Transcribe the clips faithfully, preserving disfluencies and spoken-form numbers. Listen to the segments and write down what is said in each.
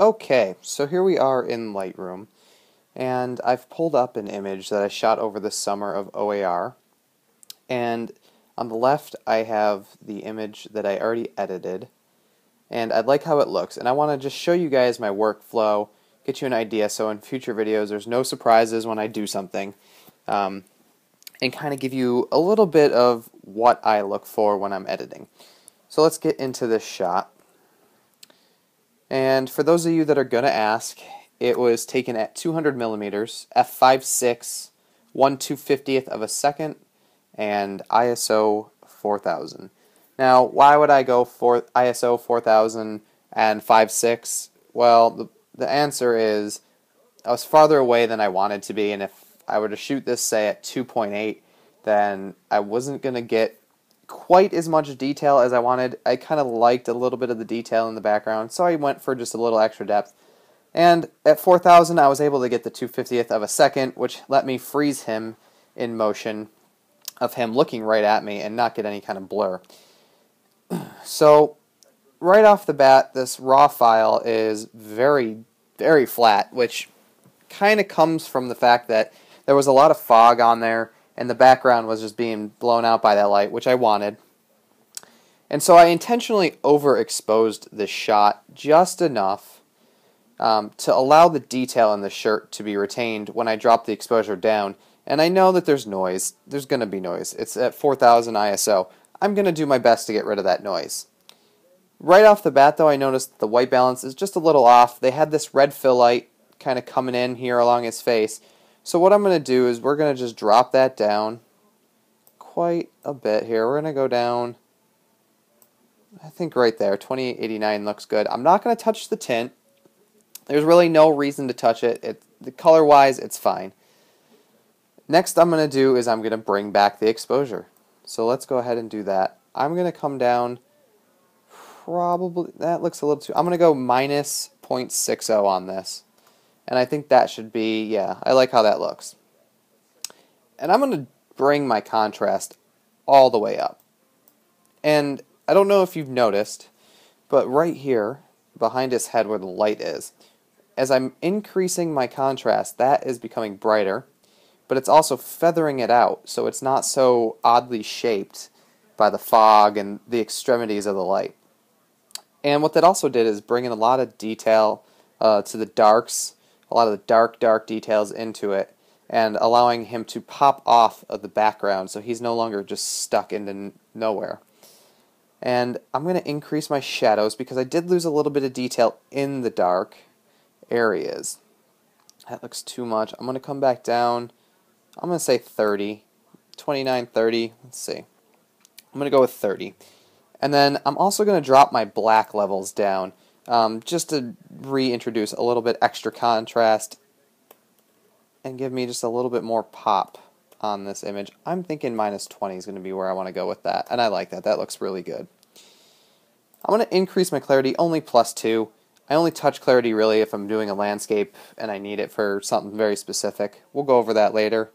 Okay, so here we are in Lightroom, and I've pulled up an image that I shot over the summer of O A R, and on the left I have the image that I already edited, and I like how it looks, and I want to just show you guys my workflow, get you an idea so in future videos there's no surprises when I do something, um, and kind of give you a little bit of what I look for when I'm editing. So let's get into this shot. And for those of you that are going to ask, it was taken at two hundred millimeters, f five point six, one two fiftieth of a second, and I S O four thousand. Now, why would I go for I S O four thousand and five point six? Well, the, the answer is I was farther away than I wanted to be, and if I were to shoot this, say, at two point eight, then I wasn't going to get quite as much detail as I wanted. I kind of liked a little bit of the detail in the background, so I went for just a little extra depth. And at four thousand, I was able to get the two fiftieth of a second, which let me freeze him in motion of him looking right at me and not get any kind of blur. So, right off the bat, this RAW file is very, very flat, which kind of comes from the fact that there was a lot of fog on there, and the background was just being blown out by that light, which I wanted. And so I intentionally overexposed this shot just enough um, to allow the detail in the shirt to be retained when I drop the exposure down. And I know that there's noise. There's going to be noise. It's at four thousand I S O. I'm going to do my best to get rid of that noise. Right off the bat, though, I noticed the white balance is just a little off. They had this red fill light kind of coming in here along his face. So what I'm going to do is we're going to just drop that down quite a bit here. We're going to go down, I think right there, twenty-eight eighty-nine looks good. I'm not going to touch the tint. There's really no reason to touch it. It the color-wise, it's fine. Next I'm going to do is I'm going to bring back the exposure. So let's go ahead and do that. I'm going to come down probably, that looks a little too, I'm going to go minus zero point six zero on this. And I think that should be, yeah, I like how that looks. And I'm going to bring my contrast all the way up. And I don't know if you've noticed, but right here, behind his head where the light is, as I'm increasing my contrast, that is becoming brighter, but it's also feathering it out, so it's not so oddly shaped by the fog and the extremities of the light. And what that also did is bring in a lot of detail uh, to the darks, a lot of the dark, dark details into it, and allowing him to pop off of the background so he's no longer just stuck into nowhere. And I'm going to increase my shadows because I did lose a little bit of detail in the dark areas. That looks too much. I'm going to come back down. I'm going to say thirty, twenty-nine, thirty. Let's see. I'm going to go with thirty. And then I'm also going to drop my black levels down. Um, just to reintroduce a little bit extra contrast and give me just a little bit more pop on this image. I'm thinking minus twenty is going to be where I want to go with that, and I like that. That looks really good. I'm going to increase my clarity only plus two. I only touch clarity really if I'm doing a landscape and I need it for something very specific. We'll go over that later.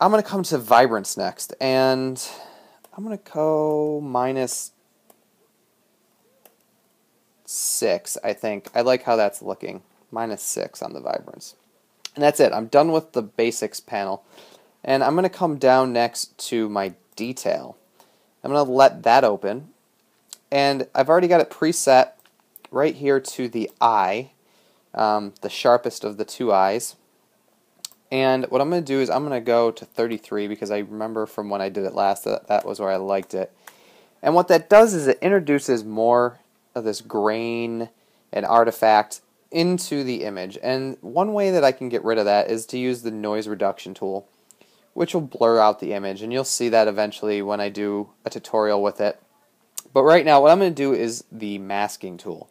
I'm going to come to vibrance next, and I'm going to go minus six, I think. I like how that's looking. Minus six on the vibrance. And that's it. I'm done with the basics panel. And I'm going to come down next to my detail. I'm going to let that open. And I've already got it preset right here to the eye, um, the sharpest of the two eyes. And what I'm going to do is I'm going to go to thirty-three because I remember from when I did it last that that was where I liked it. And what that does is it introduces more of this grain and artifact into the image, and one way that I can get rid of that is to use the noise reduction tool, which will blur out the image, and you'll see that eventually when I do a tutorial with it. But right now what I'm going to do is the masking tool,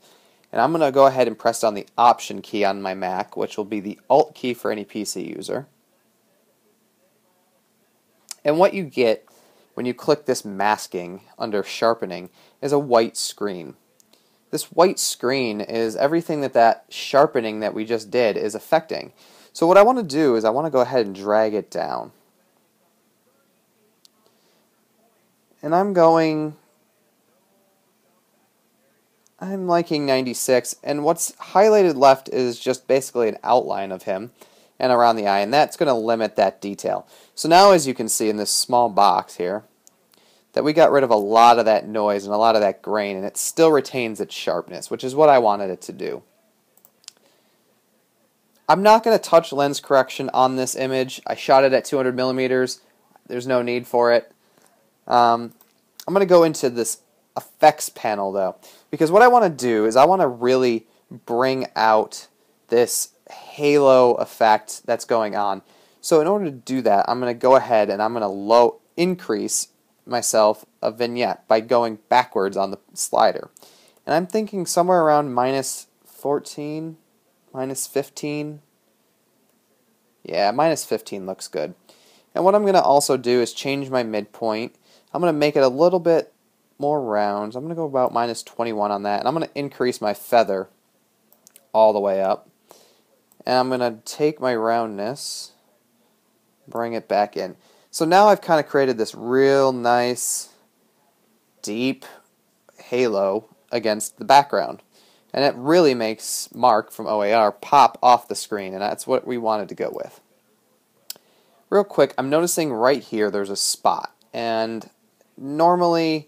and I'm going to go ahead and press down the option key on my Mac, which will be the alt key for any P C user. And what you get when you click this masking under sharpening is a white screen. This white screen is everything that that sharpening that we just did is affecting. So what I want to do is I want to go ahead and drag it down. And I'm going, I'm liking ninety-six, and what's highlighted left is just basically an outline of him and around the eye, and that's going to limit that detail. So now, as you can see in this small box here, that we got rid of a lot of that noise and a lot of that grain, and it still retains its sharpness, which is what I wanted it to do. I'm not going to touch lens correction on this image. I shot it at two hundred millimeters. There's no need for it. Um, I'm going to go into this effects panel, though, because what I want to do is I want to really bring out this halo effect that's going on. So in order to do that, I'm going to go ahead and I'm going to low increase myself a vignette by going backwards on the slider. And I'm thinking somewhere around minus fourteen, minus fifteen. Yeah, minus fifteen looks good. And what I'm going to also do is change my midpoint. I'm going to make it a little bit more round. I'm going to go about minus twenty-one on that, and I'm going to increase my feather all the way up. And I'm going to take my roundness, bring it back in. So now I've kind of created this real nice, deep halo against the background. And it really makes Mark from O A R pop off the screen, and that's what we wanted to go with. Real quick, I'm noticing right here there's a spot, and normally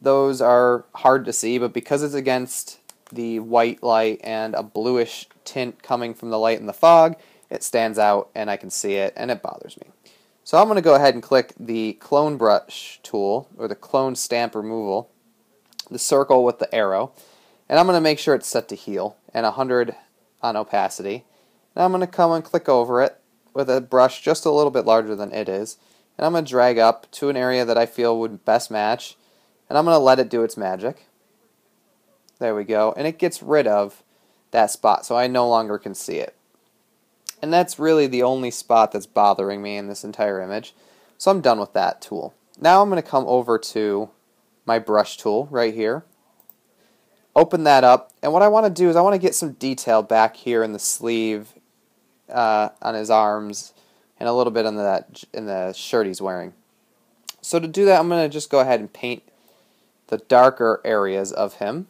those are hard to see, but because it's against the white light and a bluish tint coming from the light and the fog, it stands out and I can see it, and it bothers me. So I'm going to go ahead and click the clone brush tool, or the clone stamp removal, the circle with the arrow, and I'm going to make sure it's set to heal and one hundred on opacity. And I'm going to come and click over it with a brush just a little bit larger than it is, and I'm going to drag up to an area that I feel would best match, and I'm going to let it do its magic. There we go, and it gets rid of that spot, so I no longer can see it. And that's really the only spot that's bothering me in this entire image, so I'm done with that tool. Now I'm going to come over to my brush tool right here, open that up, and what I want to do is I want to get some detail back here in the sleeve, Uh, on his arms, and a little bit on that in the shirt he's wearing. So to do that, I'm going to just go ahead and paint the darker areas of him,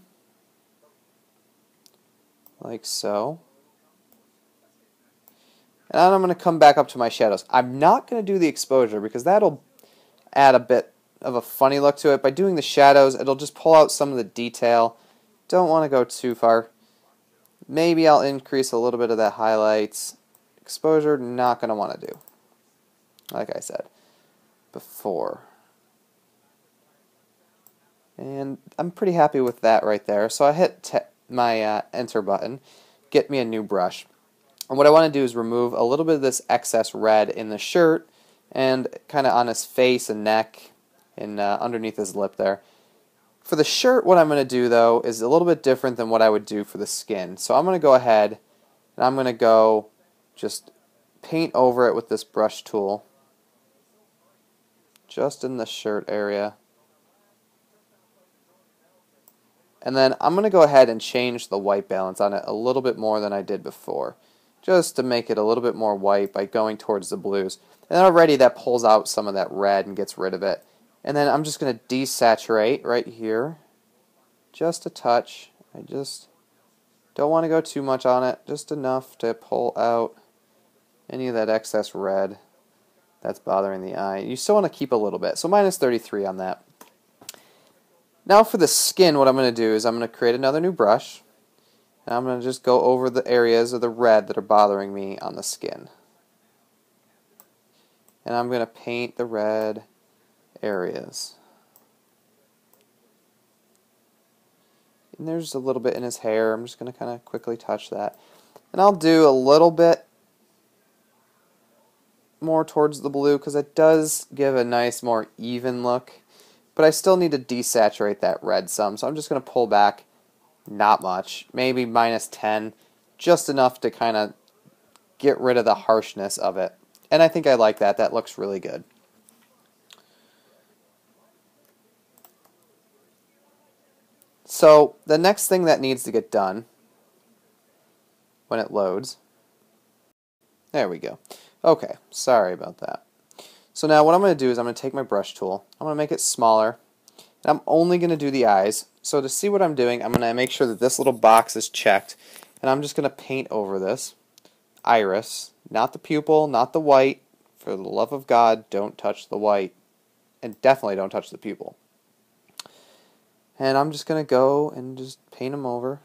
like so. And I'm going to come back up to my shadows. I'm not going to do the exposure because that'll add a bit of a funny look to it. By doing the shadows, it'll just pull out some of the detail. Don't want to go too far. Maybe I'll increase a little bit of that highlights. Exposure, not going to want to do, like I said before. And I'm pretty happy with that right there. So I hit my uh, enter button, get me a new brush. And what I want to do is remove a little bit of this excess red in the shirt and kind of on his face and neck and uh, underneath his lip there. For the shirt, what I'm going to do, though, is a little bit different than what I would do for the skin. So I'm going to go ahead and I'm going to go just paint over it with this brush tool, just in the shirt area. And then I'm going to go ahead and change the white balance on it a little bit more than I did before, just to make it a little bit more white by going towards the blues. And already that pulls out some of that red and gets rid of it. And then I'm just going to desaturate right here, just a touch. I just don't want to go too much on it, just enough to pull out any of that excess red that's bothering the eye. You still want to keep a little bit, so minus thirty-three on that. Now for the skin, what I'm going to do is I'm going to create another new brush, and I'm going to just go over the areas of the red that are bothering me on the skin. And I'm going to paint the red areas. And there's a little bit in his hair. I'm just going to kind of quickly touch that. And I'll do a little bit more towards the blue because it does give a nice, more even look. But I still need to desaturate that red some. So I'm just going to pull back not much, maybe minus ten, just enough to kind of get rid of the harshness of it. And I think I like that. That looks really good. So the next thing that needs to get done when it loads, there we go. Okay, sorry about that. So now what I'm going to do is I'm going to take my brush tool, I'm going to make it smaller, and I'm only going to do the eyes. So to see what I'm doing, I'm going to make sure that this little box is checked, and I'm just going to paint over this iris, not the pupil, not the white. For the love of God, don't touch the white, and definitely don't touch the pupil. And I'm just going to go and just paint them over.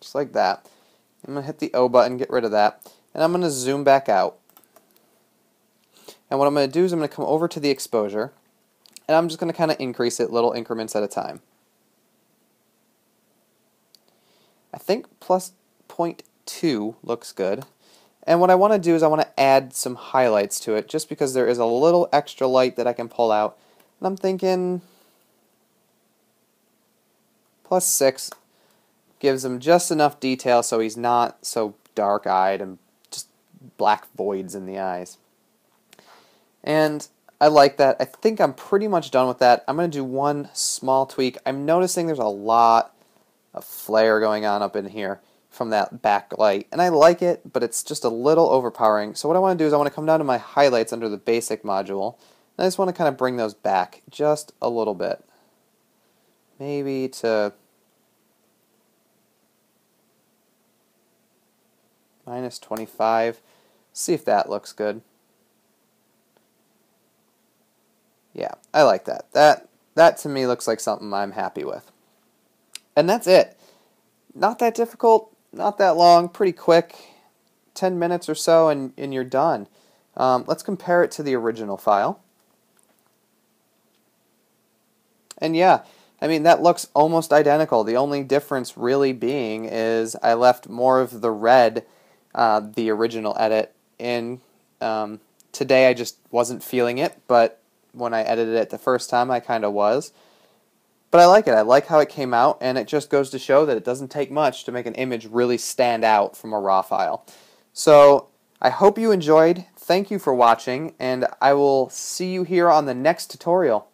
Just like that. I'm going to hit the O button, get rid of that, and I'm going to zoom back out. And what I'm going to do is I'm going to come over to the exposure, and I'm just going to kind of increase it little increments at a time. I think plus zero point two looks good. And what I want to do is I want to add some highlights to it, just because there is a little extra light that I can pull out. And I'm thinking plus six gives him just enough detail so he's not so dark-eyed and just black voids in the eyes. And I like that. I think I'm pretty much done with that. I'm going to do one small tweak. I'm noticing there's a lot of flare going on up in here from that backlight, and I like it, but it's just a little overpowering. So what I want to do is I want to come down to my highlights under the basic module, and I just want to kind of bring those back just a little bit, maybe to minus twenty-five. See if that looks good. Yeah, I like that. That that to me looks like something I'm happy with. And that's it. Not that difficult, not that long, pretty quick, ten minutes or so, and, and you're done. Um, let's compare it to the original file. And yeah, I mean, that looks almost identical. The only difference really being is I left more of the red, uh, the original edit, in. Um, today I just wasn't feeling it, but when I edited it the first time I kind of was. But I like it. I like how it came out, and it just goes to show that it doesn't take much to make an image really stand out from a RAW file. So I hope you enjoyed. Thank you for watching, and I will see you here on the next tutorial.